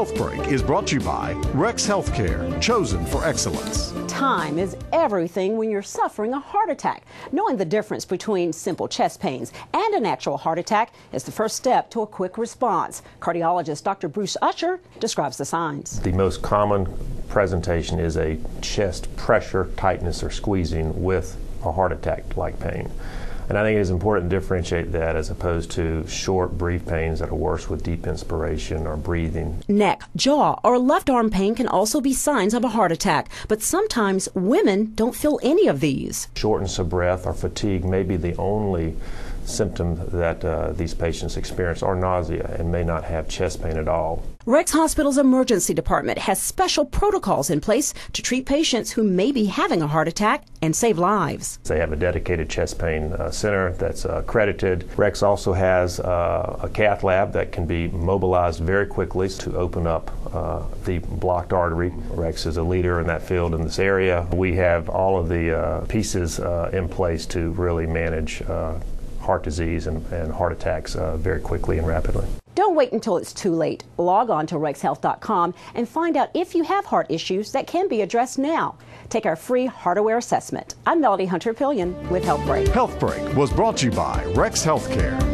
Health Break is brought to you by Rex Healthcare, chosen for excellence. Time is everything when you're suffering a heart attack. Knowing the difference between simple chest pains and an actual heart attack is the first step to a quick response. Cardiologist Dr. Bruce Usher describes the signs. The most common presentation is a chest pressure, tightness, or squeezing with a heart attack-like pain. And I think it is important to differentiate that as opposed to short, brief pains that are worse with deep inspiration or breathing. Neck, jaw, or left arm pain can also be signs of a heart attack, but sometimes women don't feel any of these. Shortness of breath or fatigue may be the only symptom that these patients experience, or nausea, and may not have chest pain at all. Rex Hospital's emergency department has special protocols in place to treat patients who may be having a heart attack and save lives. They have a dedicated chest pain center that's accredited. Rex also has a cath lab that can be mobilized very quickly to open up the blocked artery. Rex is a leader in that field in this area. We have all of the pieces in place to really manage heart disease and heart attacks very quickly and rapidly. Don't wait until it's too late. Log on to RexHealth.com and find out if you have heart issues that can be addressed now. Take our free HeartAware assessment. I'm Melody Hunter-Pillion with HealthBreak. HealthBreak was brought to you by Rex Healthcare.